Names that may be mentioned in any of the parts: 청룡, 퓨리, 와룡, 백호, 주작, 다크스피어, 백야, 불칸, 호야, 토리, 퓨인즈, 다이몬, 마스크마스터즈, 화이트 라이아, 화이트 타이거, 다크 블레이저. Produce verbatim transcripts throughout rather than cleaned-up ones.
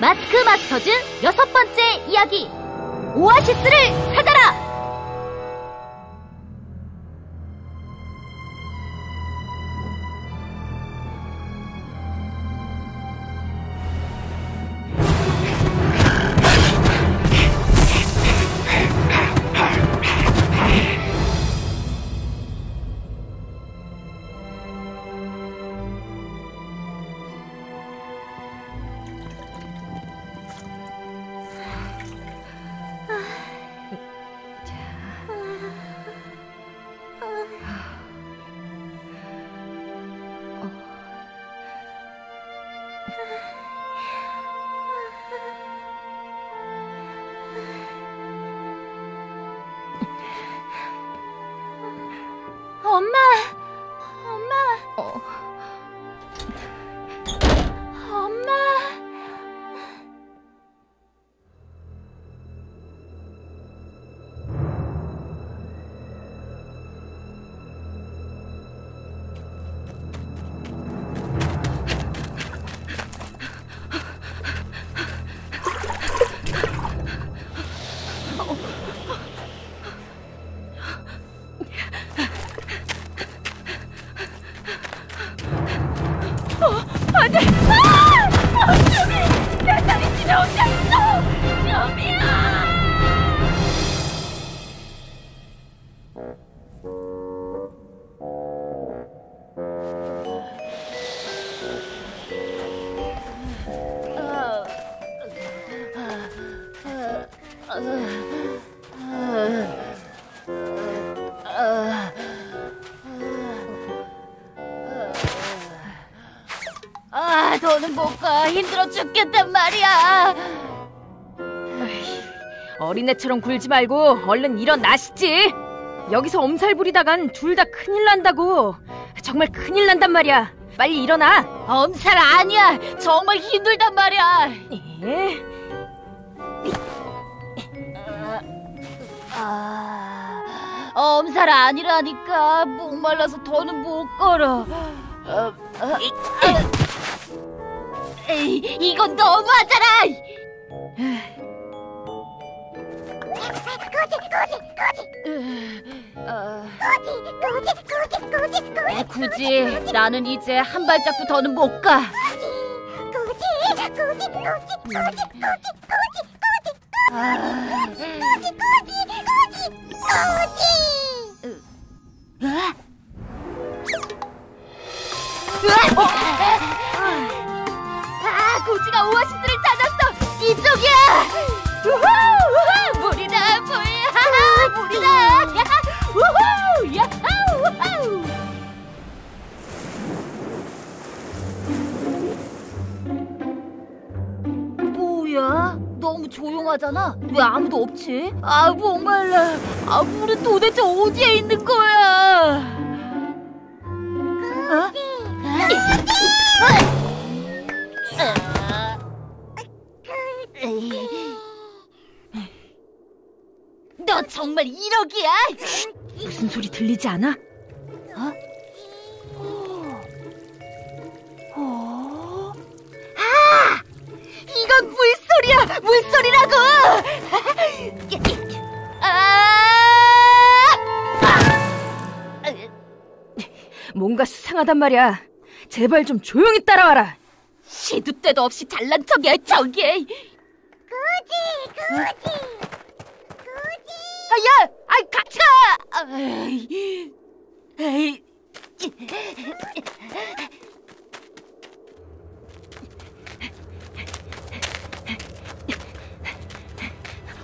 마스크마스터즈 여섯 번째 이야기, 오아시스를 찾아라! 엄마! 엄마! 어. 엄마! 아, 더는 못 가. 힘들어 죽겠단 말이야. 어린애처럼 굴지 말고 얼른 일어나시지. 여기서 엄살 부리다간 둘 다 큰일 난다고. 정말 큰일 난단 말이야. 빨리 일어나. 엄살 아니야. 정말 힘들단 말이야. 예? 아, 엄살 아니라니까. 목말라서 더는 못 걸어. 어, 어, 이, 아, 에이, 이건 너무하잖아. 굳이 굳이 나는 이제 한 발짝도 더는 못 가. 굳이 굳이 굳이 굳이 굳이 굳이 어디? 으악! 으악! 아, 고지가 오아시스를 찾았어! 이쪽이야! 우후! 우후! 물이다, 물! 하하! 물이다! 야하! 우후! 야하! 우후! 뭐야? 너무 조용하잖아. 왜 아무도 없지? 아, 목말라. 아, 물은 도대체 어디에 있는 거야? 어? 너 정말 일억이야? 무슨 소리 들리지 않아? 어? 어? 어? 아! 이건 물! 물소리야! 물소리라고! 뭔가 수상하단 말이야. 제발 좀 조용히 따라와라. 시도 때도 없이 잘난 척이야, 저게. 굳이, 굳이, 굳이. 아, 야, 아, 같이 가. 에이, 에이.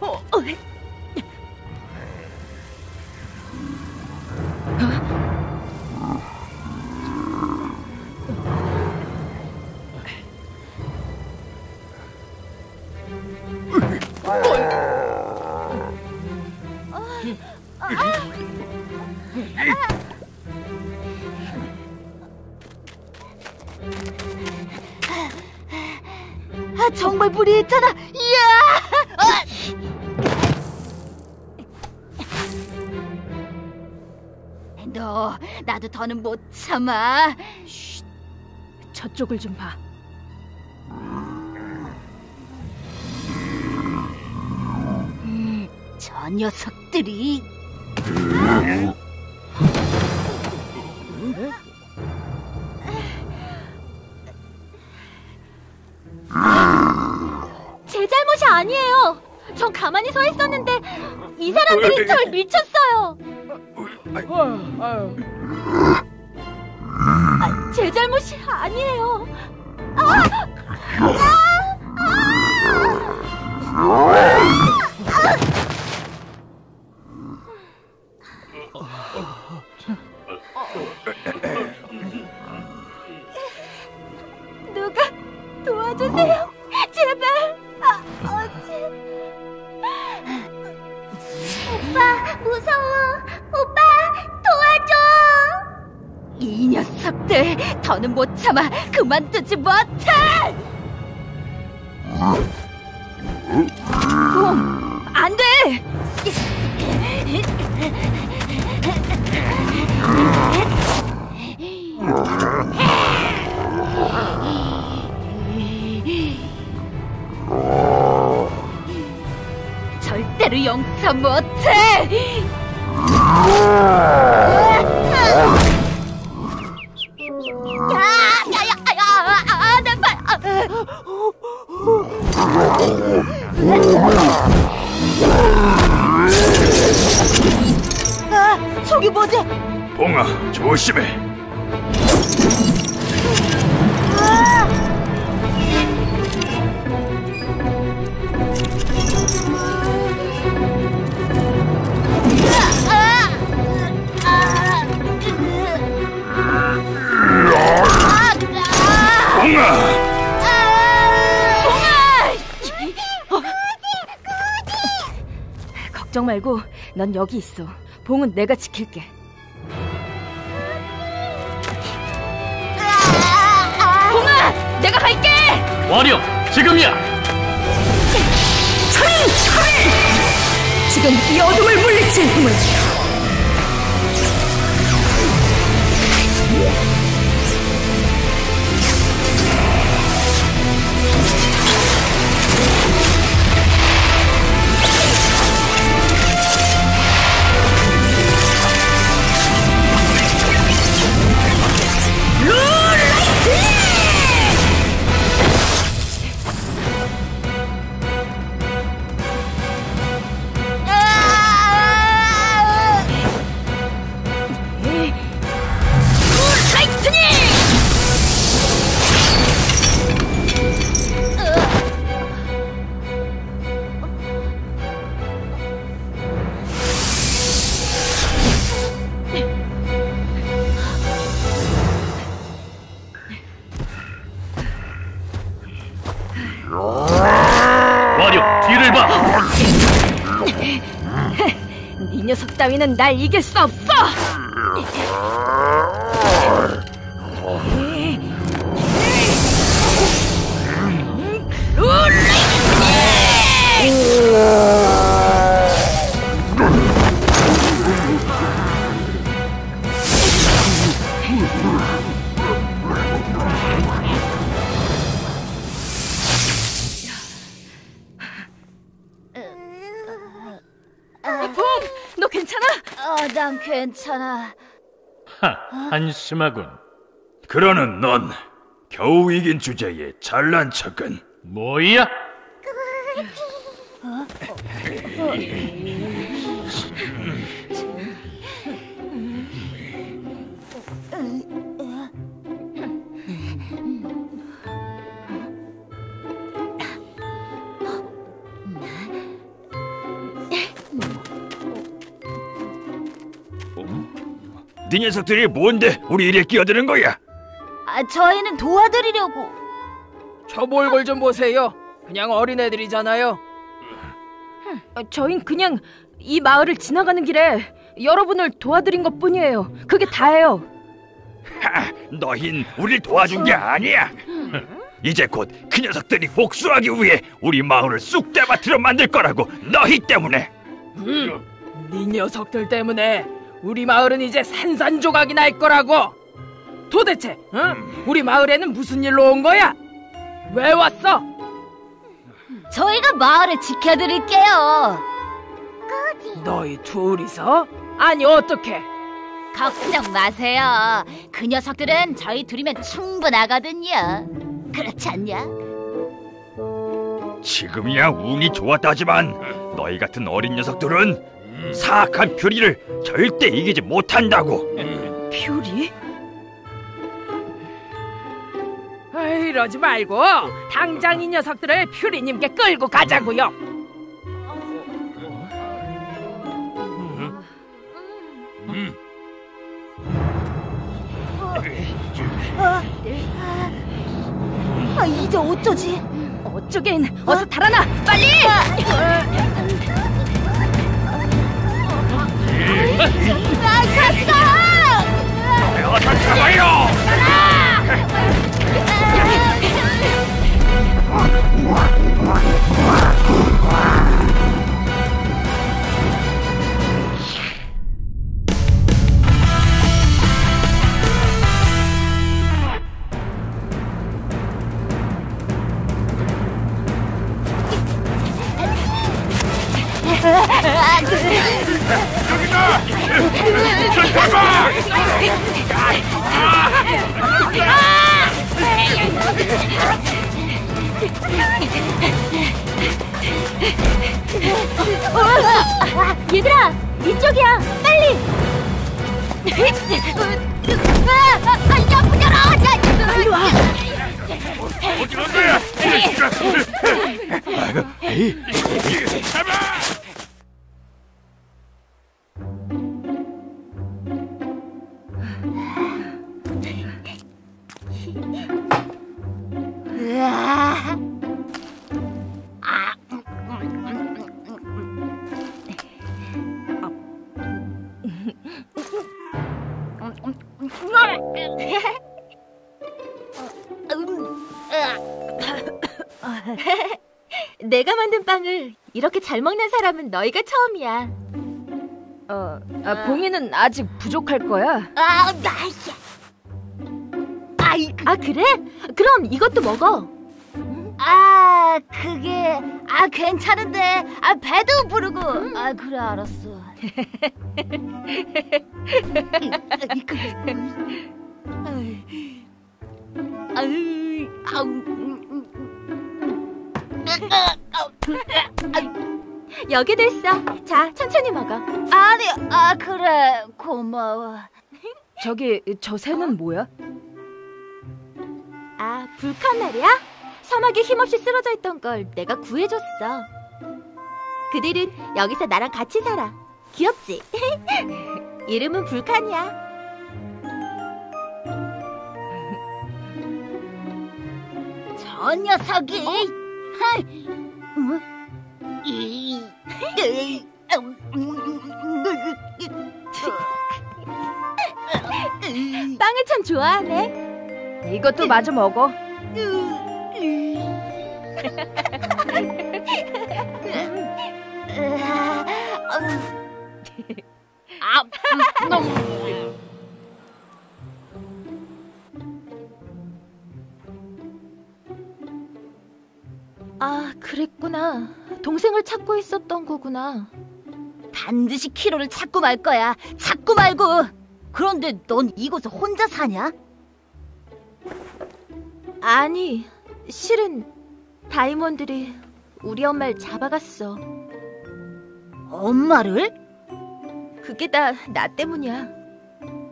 어? 어? 아, 정말 물이 있잖아. 이야! 너, 나도 더는 못 참아. 쉿, 저쪽을 좀 봐. 녀석들이. 음? 음? 제 잘못이 아니에요. 전 가만히 서 있었는데 이 사람들이 절 밀쳤어요. 아, 제 잘못이 아니에요. 아! 아! 아! 누가 도와주세요. 제발. 아, 어째. 오빠 무서워. 오빠 도와줘. 이 녀석들 더는 못 참아 그만두지 못해. 어, 안 돼. 절대로 용서 못해! 야야야야! 내 발! 아, 저기 뭐지? 봉아, 조심해. 걱정 말고 넌 여기 있어. 봉은 내가 지킬게. 봉아! 내가 갈게! 와리엄! 지금이야! 처리! 처리! 지금 이 어둠을 물리칠 힘을! 이 녀석 따위는 날 이길 수 없어! 난 괜찮아. 하, 한심하군. 그러는 넌 겨우 이긴 주제에 잘난 척은 뭐야? 어? 네 녀석들이 뭔데 우리 일에 끼어드는 거야? 아, 저희는 도와드리려고. 저 몰골 좀 보세요. 그냥 어린애들이잖아요. 아, 저흰 그냥 이 마을을 지나가는 길에 여러분을 도와드린 것뿐이에요. 그게 다예요. 하, 너흰 우릴 도와준 게 아니야. 이제 곧 그 녀석들이 복수하기 위해 우리 마을을 쑥대밭으로 만들 거라고. 너희 때문에. 음, 네 녀석들 때문에 우리 마을은 이제 산산조각이 날 거라고. 도대체 응? 음. 우리 마을에는 무슨 일로 온 거야? 왜 왔어? 저희가 마을을 지켜드릴게요. 꾸디. 너희 둘이서? 아니 어떡해? 걱정 마세요. 그 녀석들은 저희 둘이면 충분하거든요. 그렇지 않냐? 지금이야 운이 좋았다지만 너희 같은 어린 녀석들은 음. 사악한 퓨리를 절대 이기지 못한다고. 음. 퓨리? 에이, 이러지 말고 당장 이 녀석들을 퓨리님께 끌고 가자고요. 아, 이제 어쩌지? 어쩌긴, 어? 어서 달아나! 빨리! 아, 갔어! 어서 잡아요! 달아! 여기다! 저 잡아! 얘들아! 이쪽이야! 빨리! 빨리 와! 어디 간 거야? 잡아! 내가 만든 빵을 이렇게 잘 먹는 사람은 너희가 처음이야. 어, 아, 봉이는 아직 부족할 거야. 아, 나이야. 아이, 그... 아, 그래? 그럼 이것도 먹어. 아, 그게... 아, 괜찮은데. 아, 배도 부르고. 음. 아, 그래, 알았어. 아유, 여기 됐어. 자, 천천히 먹어. 아니, 아 그래, 고마워. 저기, 저 새는 뭐야? 아, 불칸 말이야? 사막에 힘없이 쓰러져 있던 걸 내가 구해줬어. 그들은 여기서 나랑 같이 살아. 귀엽지? 이름은 불칸이야. 저 녀석이! 어? 빵을 참 좋아하네. 이것도 마저 먹어. 아, 너무. 아, 그랬구나. 동생을 찾고 있었던 거구나. 반드시 키로를 찾고 말 거야. 찾고 말고. 그런데 넌 이곳에 혼자 사냐? 아니, 실은 다이몬들이 우리 엄마를 잡아갔어. 엄마를? 그게 다 나 때문이야.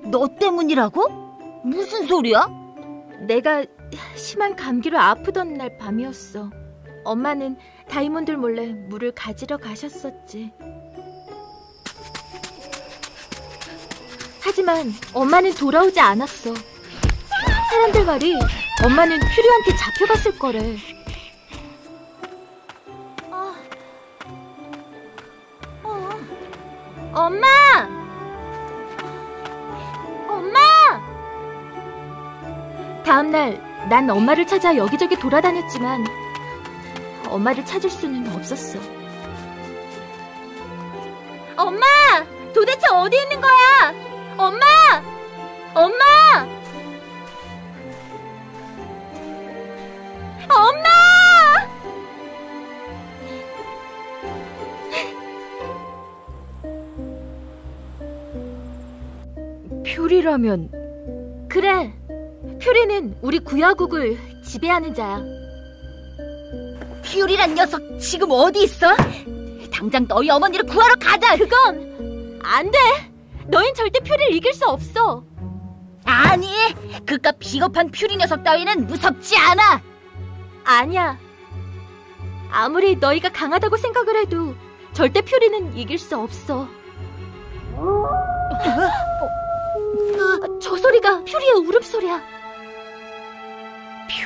너 때문이라고? 무슨 소리야? 내가 심한 감기로 아프던 날 밤이었어. 엄마는 다이몬들 몰래 물을 가지러 가셨었지. 하지만 엄마는 돌아오지 않았어. 사람들 말이 엄마는 퓨리한테 잡혀갔을 거래. 어... 어... 엄마! 엄마! 다음날 난 엄마를 찾아 여기저기 돌아다녔지만 엄마를 찾을 수는 없었어. 엄마! 도대체 어디 있는 거야? 엄마! 엄마! 엄마! 퓨리라면... 그래! 퓨리는 우리 구야국을 지배하는 자야. 퓨리란 녀석 지금 어디 있어? 당장 너희 어머니를 구하러 가자! 그건 안 돼! 너흰 절대 퓨리를 이길 수 없어! 아니! 그깟 비겁한 퓨리 녀석 따위는 무섭지 않아! 아니야. 아무리 너희가 강하다고 생각을 해도 절대 퓨리는 이길 수 없어. 저 소리가 퓨리의 울음소리야.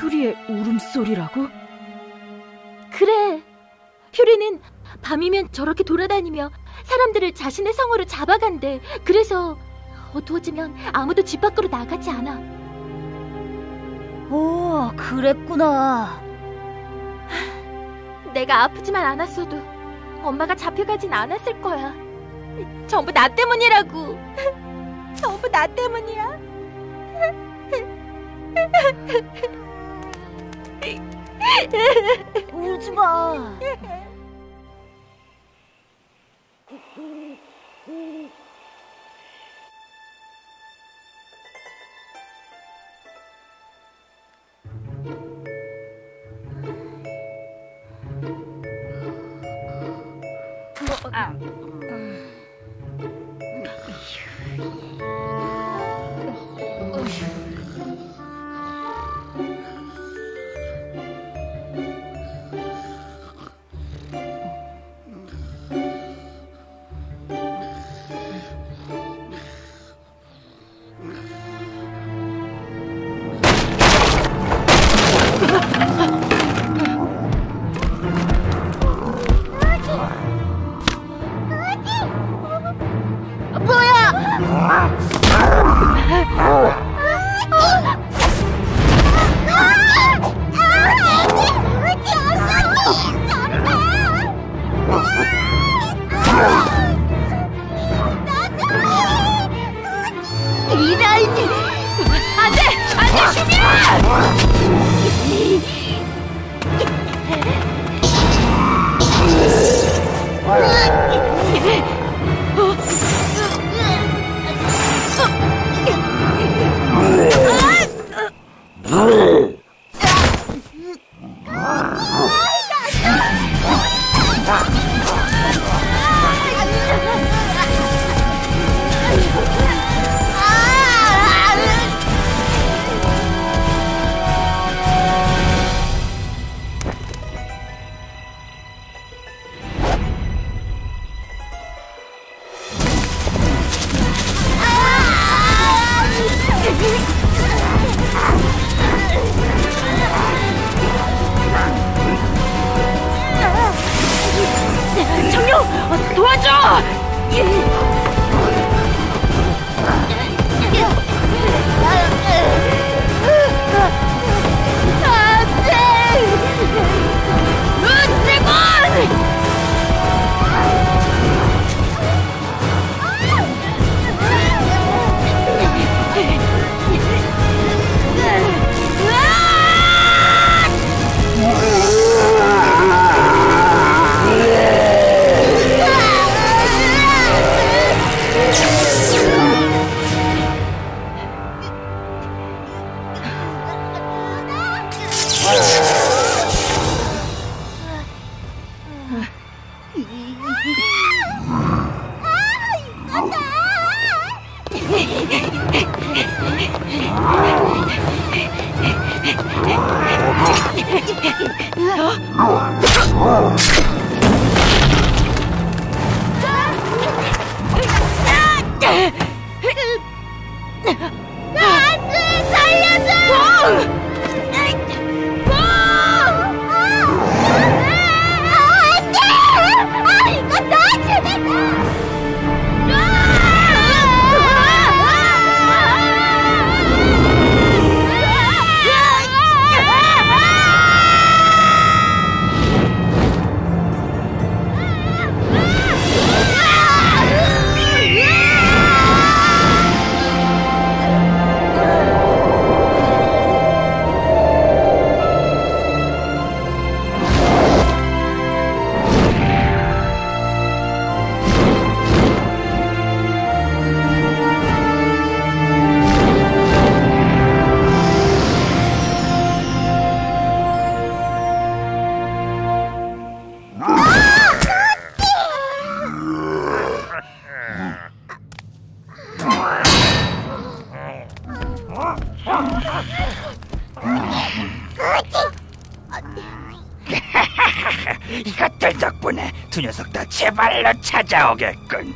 퓨리의 울음소리라고? 그래. 퓨리는 밤이면 저렇게 돌아다니며 사람들을 자신의 성으로 잡아간대. 그래서 어두워지면 아무도 집 밖으로 나가지 않아. 오, 그랬구나. 내가 아프지만 않았어도 엄마가 잡혀가진 않았을 거야. 전부 나 때문이라고. 전부 나 때문이야. 울지 마. 이것들 덕분에 두 녀석 다 제 발로 찾아오겠군.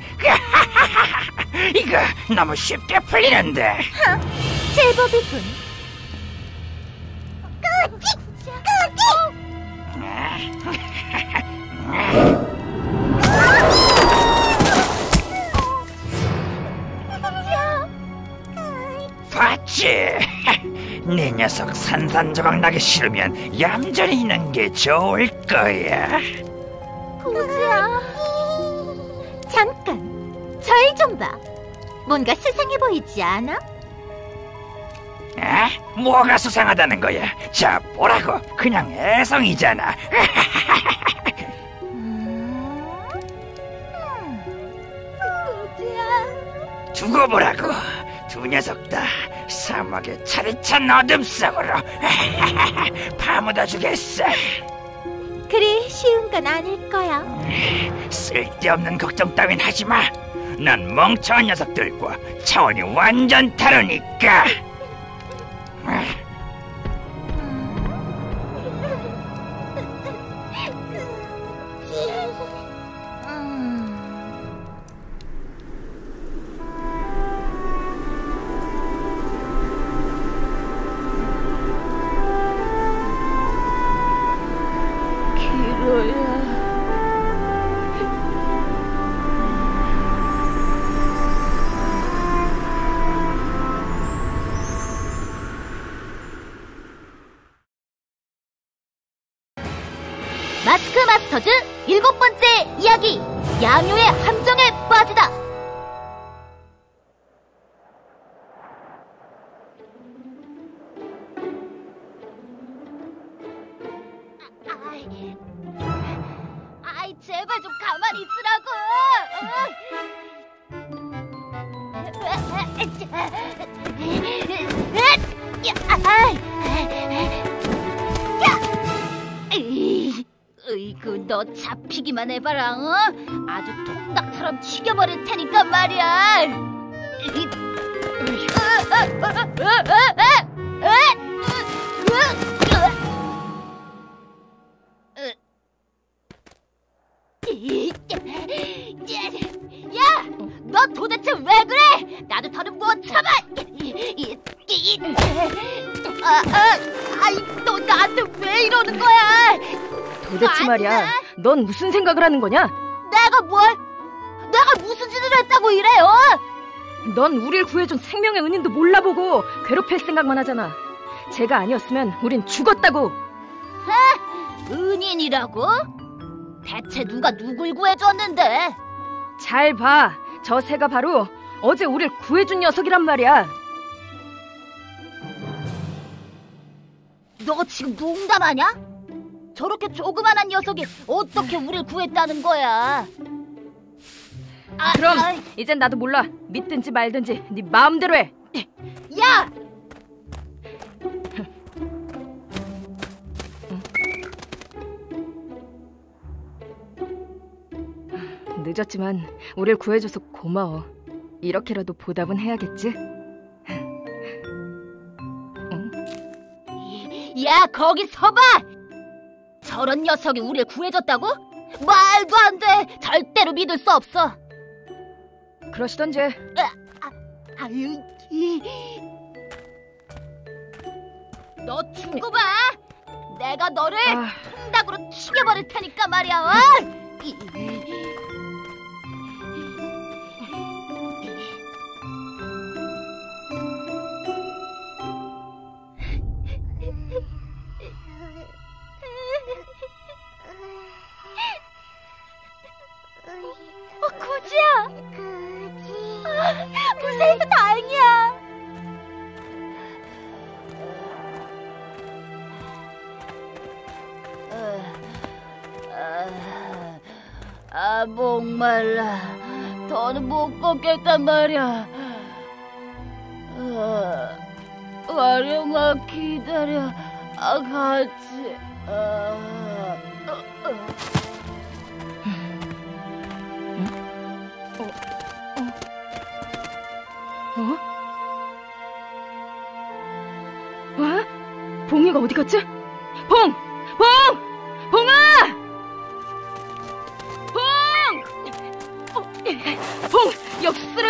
이거 너무 쉽게 풀리는데. 제법이군. 꾸지 꾸지. 봤지? 네 녀석 산산조각 나기 싫으면 얌전히 있는 게 좋을 거야. 보자. 잠깐, 절 좀 봐. 뭔가 수상해 보이지 않아? 에? 뭐가 수상하다는 거야? 자, 보라고. 그냥 애성이잖아. 음... 음... 두고 보라고. 두 녀석 다 사막의 차디찬 어둠 속으로 파묻어 주겠어. 그리 쉬운 건 아닐 거야. 쓸데없는 걱정 따윈 하지 마. 난 멍청한 녀석들과 차원이 완전 다르니까. 마스크마스터즈 일곱 번째 이야기, 야묘의 함정에 빠지다. 아, 아, 아이 제발 좀 가만히 있으라고. 으이구, 너 잡히기만 해봐라, 어? 아주 통닭처럼 튀겨버릴 테니까 말이야. 야, 너 도대체 왜 그래? 나도 더는 못 참아. 아, 아, 아이, 너 나한테 왜 이러는 거야? 도대체 말이야, 넌 무슨 생각을 하는 거냐? 내가 뭘? 내가 무슨 짓을 했다고 이래요? 넌 우릴 구해준 생명의 은인도 몰라보고 괴롭힐 생각만 하잖아. 제가 아니었으면 우린 죽었다고. 에? 은인이라고? 대체 누가 누굴 구해줬는데? 잘 봐, 저 새가 바로 어제 우릴 구해준 녀석이란 말이야. 너 지금 농담하냐? 저렇게 조그만한 녀석이 어떻게 우릴 구했다는 거야? 아, 그럼 아이. 이젠 나도 몰라. 믿든지 말든지 네 마음대로 해. 야! 늦었지만 우릴 구해줘서 고마워. 이렇게라도 보답은 해야겠지? 응? 야, 거기 서봐! 저런 녀석이 우릴 구해줬다고? 말도 안 돼! 절대로 믿을 수 없어! 그러시던지. 아, 아유, 이... 너 두고 봐! 내가 너를 아... 통닭으로 튀겨버릴 테니까 말이야! 어? 이... 무사해서 다행이야. 아, 아, 목말라. 더는 못 걷겠단 말이야. 아, 와룡아 기다려. 아, 같이. 아, 아, 아. 봉이가 어디 갔지? 봉! 봉! 봉아!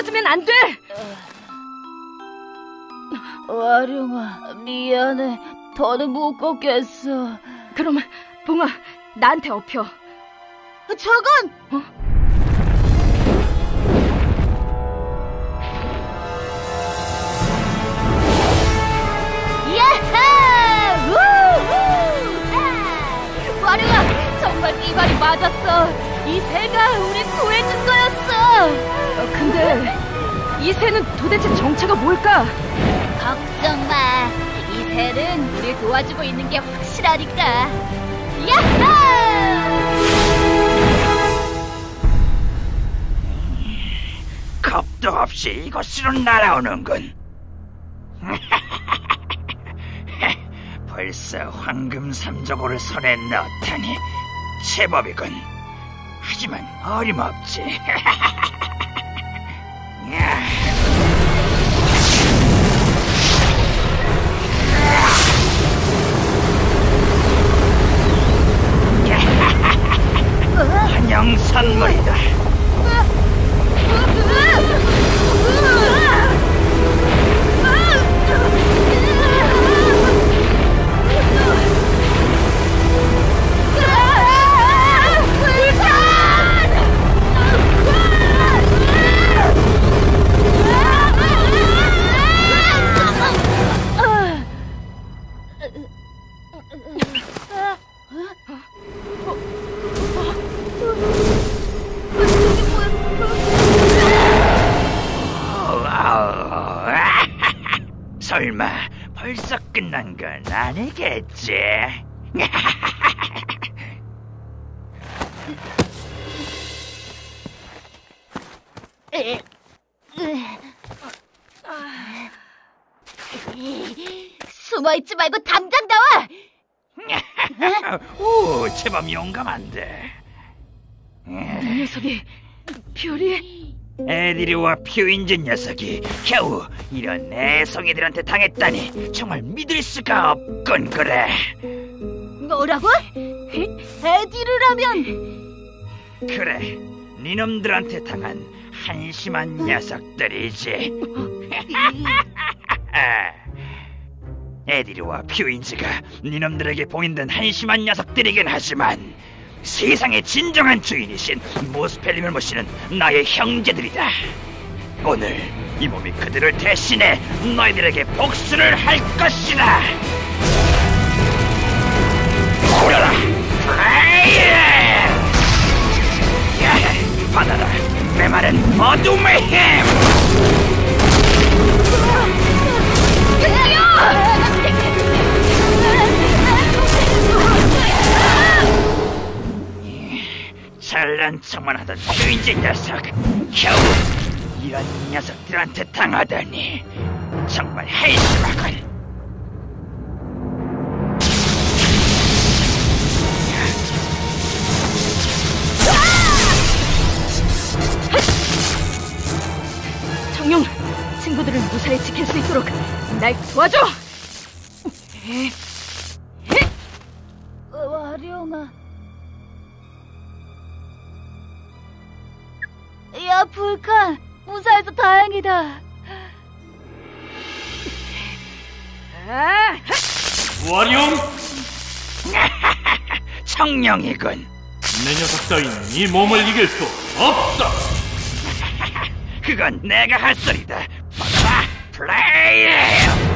떨어지면 안 돼! 와룡아, 미안해. 더는 못 걷겠어. 그럼, 봉아, 나한테 업혀. 저건! 어? 이발이 맞았어. 이 새가 우리 구해준 거였어. 어, 근데 이 새는 도대체 정체가 뭘까? 걱정 마. 이 새는 우리 도와주고 있는 게 확실하니까. 야호! 겁도 없이 이곳으로 날아오는군. 벌써 황금 삼조고를 손에 넣다니. 제법이군. 하지만 어림없지. 환영 선물이다. 설마 벌써 끝난 건 아니겠지? 숨어있지 말고 당장 나와! 오, 제법 용감한데. 이 녀석이 퓨리? 에디리와 퓨인즈 녀석이 겨우 이런 애송이들한테 당했다니 정말 믿을 수가 없군. 그래, 뭐라고? 에디르라면? 그래, 니놈들한테 당한 한심한 녀석들이지. 에디리와 퓨인즈가 니놈들에게 봉인된 한심한 녀석들이긴 하지만 세상의 진정한 주인이신 모스펠림을 모시는 나의 형제들이다. 오늘 이 몸이 그들을 대신해 너희들에게 복수를 할 것이다. 오라라, 파이어! 받아라, 내 말은 어둠의 힘! 잘난 척만 하던 퓨인즈 녀석, 겨우 이런 녀석들한테 당하다니 정말 한심하군. 청룡, 친구들을 무사히 지킬 수 있도록 날 도와줘. 와룡아. 야, 불칸! 무사해서 다행이다. 와룡! 청룡이군. 내 녀석 따윈 이 몸을 이길 수 없어. 그건 내가 할 소리다. 받아라, 플레이어!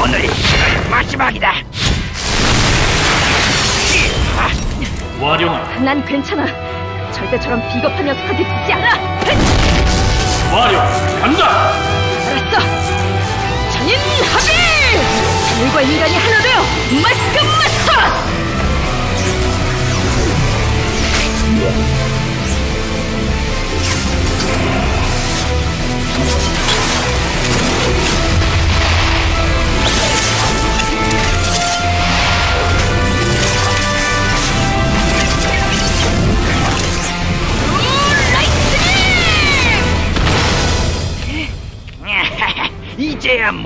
오늘이 마지막이다. 와룡아, 난 괜찮아. 절대 저런 비겁한 녀석한테 지지 않아. 와룡, 간다. 알았어. 전인 합의. 물과 인간이 하나 되어 마스크마스터즈. 라이트!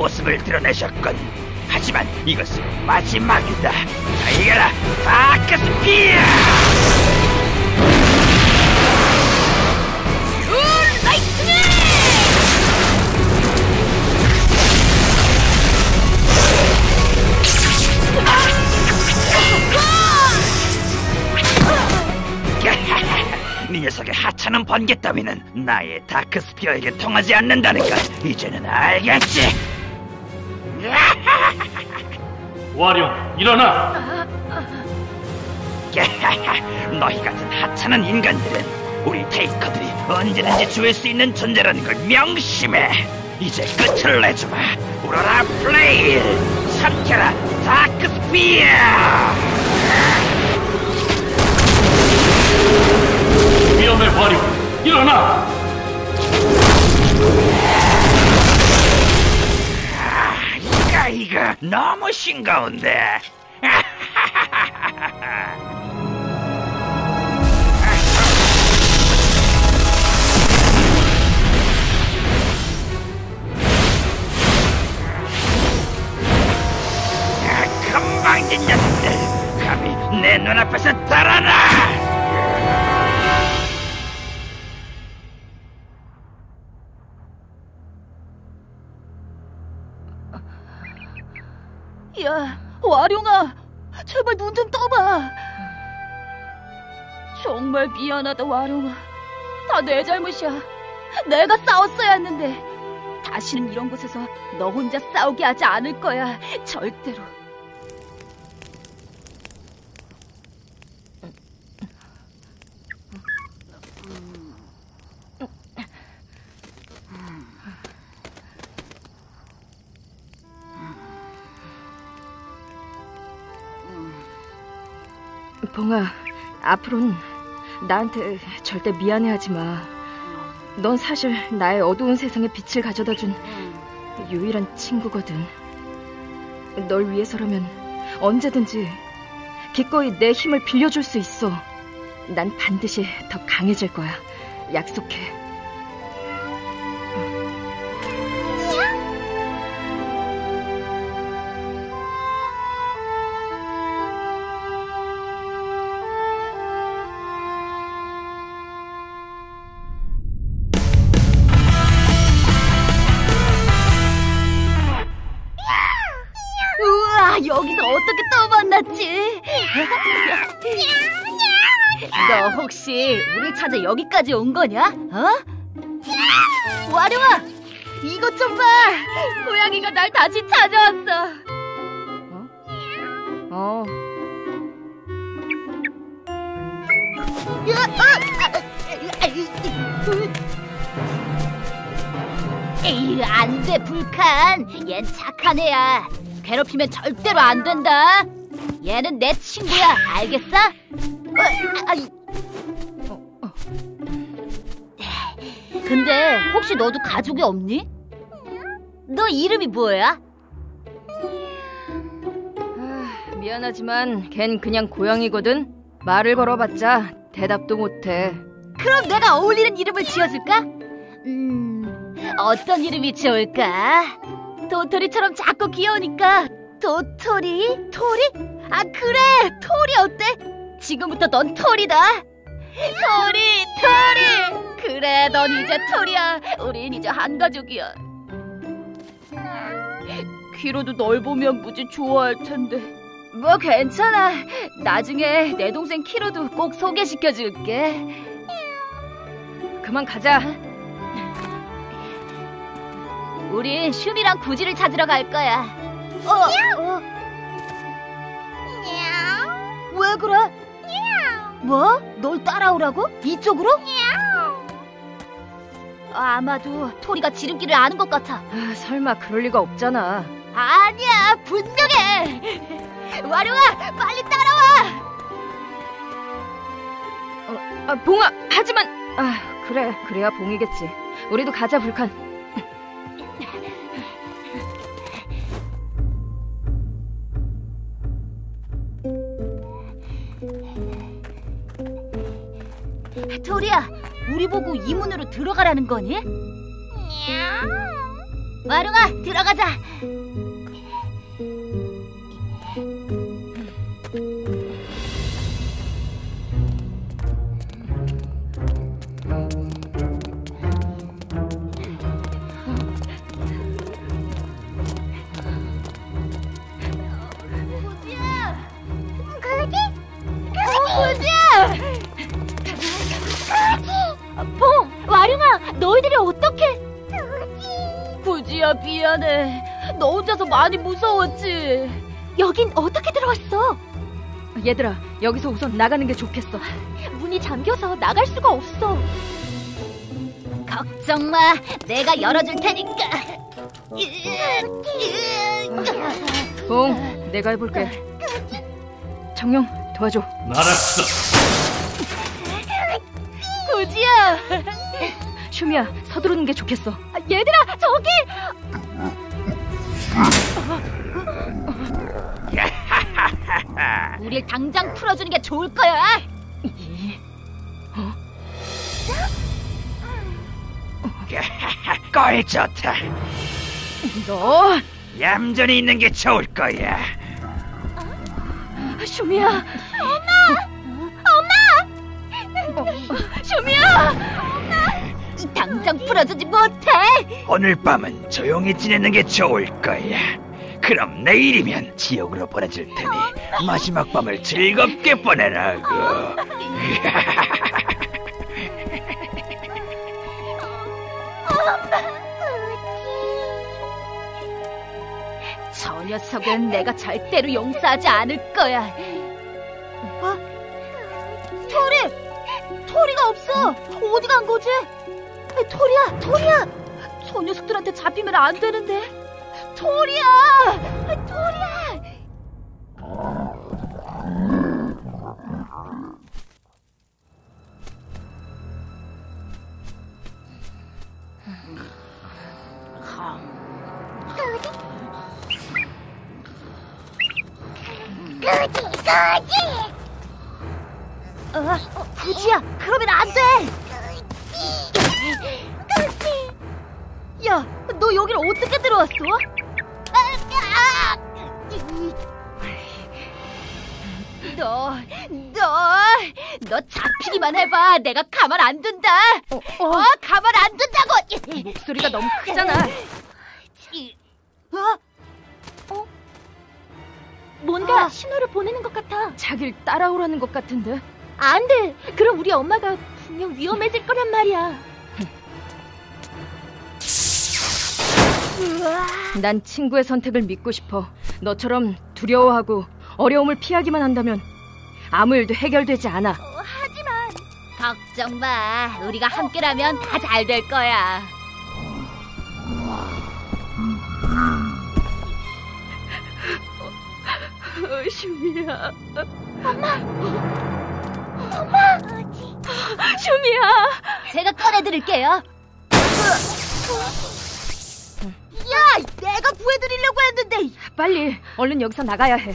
모습을 드러내셨군. 하지만 이것은 마지막이다. 자, 이겨라, 다크스피어! 울 라이트닝! 네 녀석의 하찮은 번개 따위는 나의 다크스피어에게 통하지 않는다는 걸 이제는 알겠지? 와룡, 일어나! 너희 같은 하찮은 인간들은 우리 테이커들이 언제든지 죽일 수 있는 존재라는 걸 명심해! 이제 끝을 내주마! 우러라 플레일! 삼켜라 다크스피어! 위험해, 화룡! 일어나! 아, 이거 이거 너무 싱거운데. 아, 금방 된 녀석들! 감히 내 눈앞에서 달아나! 야, 와룡아, 제발 눈 좀 떠봐. 정말 미안하다, 와룡아. 다 내 잘못이야. 내가 싸웠어야 했는데. 다시는 이런 곳에서 너 혼자 싸우게 하지 않을 거야, 절대로. 봉아, 앞으로는 나한테 절대 미안해하지 마. 넌 사실 나의 어두운 세상에 빛을 가져다준 유일한 친구거든. 널 위해서라면 언제든지 기꺼이 내 힘을 빌려줄 수 있어. 난 반드시 더 강해질 거야. 약속해. 너 혹시 우리 찾아 여기까지 온 거냐? 어? 와룡아, 이것 좀 봐! 고양이가 날 다시 찾아왔어. 어? 어. 에이, 안 돼, 불칸. 얜 착한 애야. 괴롭히면 절대로 안 된다. 얘는 내 친구야, 알겠어? 근데 혹시 너도 가족이 없니? 너 이름이 뭐야? 아, 미안하지만 걘 그냥 고양이거든. 말을 걸어봤자 대답도 못해. 그럼 내가 어울리는 이름을 지어줄까? 음, 어떤 이름이 좋을까? 도토리처럼 작고 귀여우니까 도토리? 토리? 아, 그래! 토리 어때? 지금부터 넌 토리다! 토리! 토리! 그래, 넌 이제 토리야. 우린 이제 한 가족이야. 귀로도 널 보면 무지 좋아할 텐데. 뭐 괜찮아. 나중에 내 동생 키로도 꼭 소개시켜줄게. 그만 가자. 우린 슈미랑 구지를 찾으러 갈 거야. 어! 어. 왜 그래? 뭐? 널 따라오라고? 이쪽으로? 아마도 토리가 지름길을 아는 것 같아. 아, 설마 그럴 리가 없잖아. 아니야, 분명해. 와룡아, 빨리 따라와. 어, 아, 봉아, 하지만 아, 그래, 그래야 봉이겠지. 우리도 가자, 불칸. 토리야, 우리 보고 이 문으로 들어가라는 거니? 마룽아, 들어가자. 미안해. 너 혼자서 많이 무서웠지. 여긴 어떻게 들어왔어? 얘들아, 여기서 우선 나가는 게 좋겠어. 문이 잠겨서 나갈 수가 없어. 걱정 마, 내가 열어줄 테니까. 봉, 내가 해볼게. 청룡, 도와줘. 알았어. 구지야. 슈미야, 서두르는 게 좋겠어. 아, 얘들아, 저기! 우릴 당장 풀어주는 게 좋을 거야. 어? 꼴 좋다. 너 얌전히 있는 게 좋을 거야. 슈미야. 엄마, 엄마. 슈미야. 당장 풀어주지 못해. 오늘 밤은 조용히 지내는 게 좋을 거야. 그럼 내일이면 지옥으로 보내줄 테니 마지막 밤을 즐겁게 보내라고. 저 녀석은 내가 절대로 용서하지 않을 거야. 어? 토리! 토리가 없어! 어디 간 거지? 토리야, 토리야! 저 녀석들한테 잡히면 안 되는데. 토리야! 토리야! 구지, 구지! 어, 구지야, 그러면 안 돼! 야, 너 여길 어떻게 들어왔어? 너, 너, 너 잡히기만 해봐. 내가 가만 안 둔다. 어, 어. 어, 가만 안 둔다고. 목소리가 너무 크잖아. 어? 어? 뭔가 아, 신호를 보내는 것 같아. 자기를 따라오라는 것 같은데. 안 돼. 그럼 우리 엄마가 분명 위험해질 거란 말이야. 난 친구의 선택을 믿고 싶어. 너처럼 두려워하고 어려움을 피하기만 한다면 아무 일도 해결되지 않아. 어, 하지만 걱정 마. 우리가 함께라면 다 잘 될 거야. 어, 슈미야. 엄마. 엄마. 슈미야. 제가 꺼내드릴게요. 야! 내가 구해드리려고 했는데! 빨리! 얼른 여기서 나가야 해.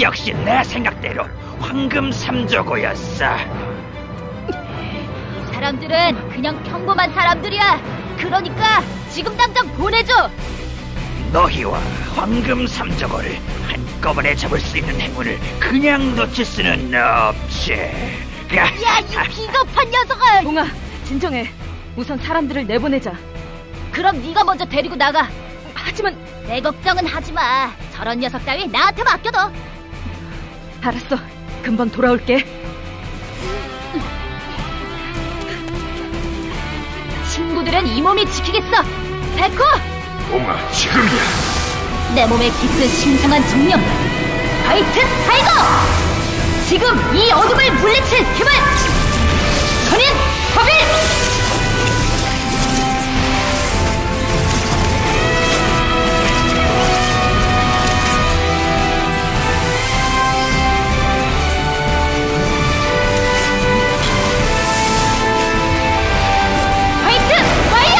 역시 내 생각대로 황금 삼조고였어. 이 사람들은 그냥 평범한 사람들이야. 그러니까 지금 당장 보내줘! 너희와 황금 삼조고를 한꺼번에 잡을 수 있는 행운을 그냥 놓칠 수는 없지. 야, 이 비겁한 녀석아! 봉아, 진정해. 우선 사람들을 내보내자. 그럼 네가 먼저 데리고 나가. 하지만 내 걱정은 하지마. 저런 녀석 따위 나한테 맡겨둬. 알았어, 금방 돌아올게. 친구들은 이 몸이 지키겠어. 백호! 봉아, 지금이야! 내 몸에 깃든 신성한 정령! 화이트 타이거! 지금 이 어둠을 물리칠 힘을! 선인 법인! 화이트 라이아!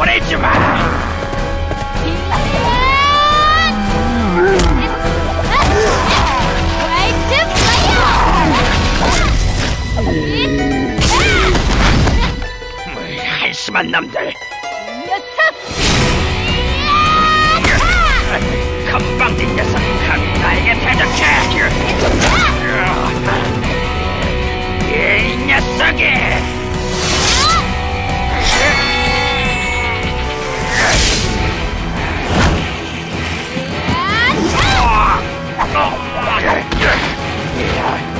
보내지 마. 한심한 남들. 금방 네 녀석 감히 나에게 대적해. 이 녀석이.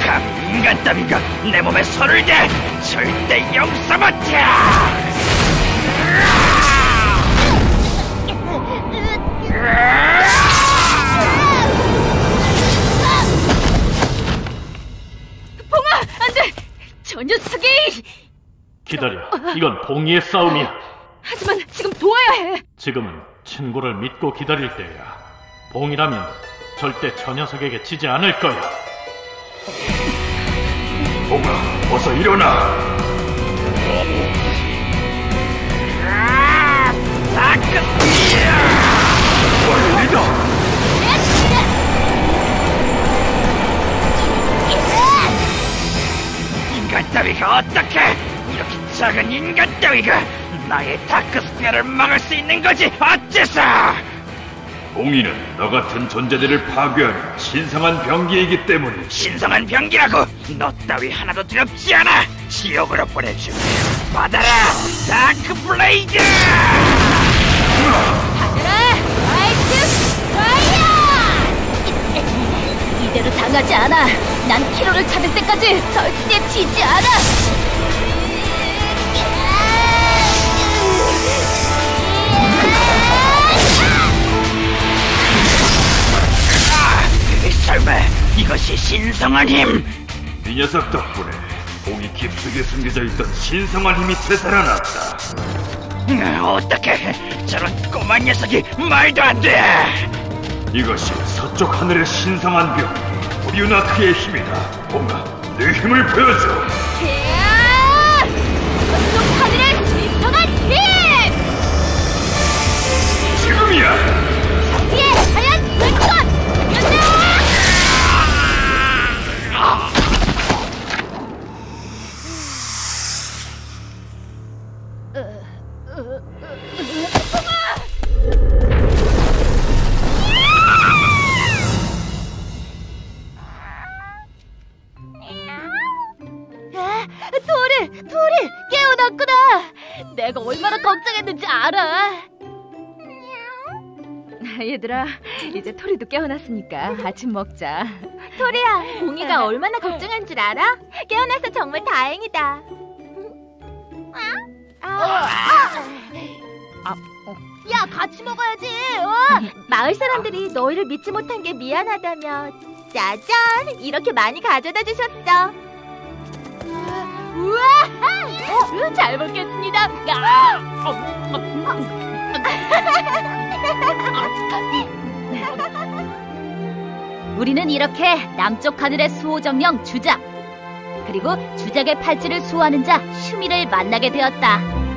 감 인간 따위가 내 몸에 손을 대! 절대 용서 못해! 봉아! 안 돼! 저 녀석이! 기다려, 이건 봉이의 싸움이야. 하지만 지금 도와야 해! 지금은 친구를 믿고 기다릴 때야. 봉이라면 절대 저 녀석에게 지지 않을 거야. 봉아, 어서 일어나. 아, 다크스피어! 원리다. 인간 따위가 어떻게 이렇게 작은 인간 따위가 나의 다크스피어를 막을 수 있는 거지 어째서? 봉이는 너 같은 존재들을 파괴하는 신성한 병기이기 때문이지. 신성한 병기라고? 너 따위 하나도 두렵지 않아. 지옥으로 보내주면 받아라, 다크 블레이저! 받아라, 화이트 라이아! 이대로 당하지 않아. 난 키로를 찾을 때까지 절대 지지 않아. 설마 이것이 신성한 힘? 이 녀석 덕분에 봉이 깊숙이 숨겨져 있던 신성한 힘이 되살아났다. 음, 어떻게 저런 꼬마 녀석이 말도 안 돼! 이것이 서쪽 하늘의 신성한 병, 우리우나크의 힘이다. 봉아, 내 힘을 보여줘. 이야! 서쪽 하늘의 신성한 힘! 지금이야! 상비의 하얀 불꽃! 내가 얼마나 걱정했는지 알아. 얘들아, 이제 토리도 깨어났으니까 아침 먹자. 토리야, 봉이가 얼마나 걱정한 줄 알아? 깨어나서 정말 다행이다. 아, 아, 어. 야, 같이 먹어야지. 어? 마을 사람들이 너희를 믿지 못한 게 미안하다며 짜잔, 이렇게 많이 가져다 주셨어. 우와! 어? 잘 먹겠습니다. 우리는 이렇게 남쪽 하늘의 수호정령 주작, 그리고 주작의 팔찌를 수호하는 자 퓨미를 만나게 되었다.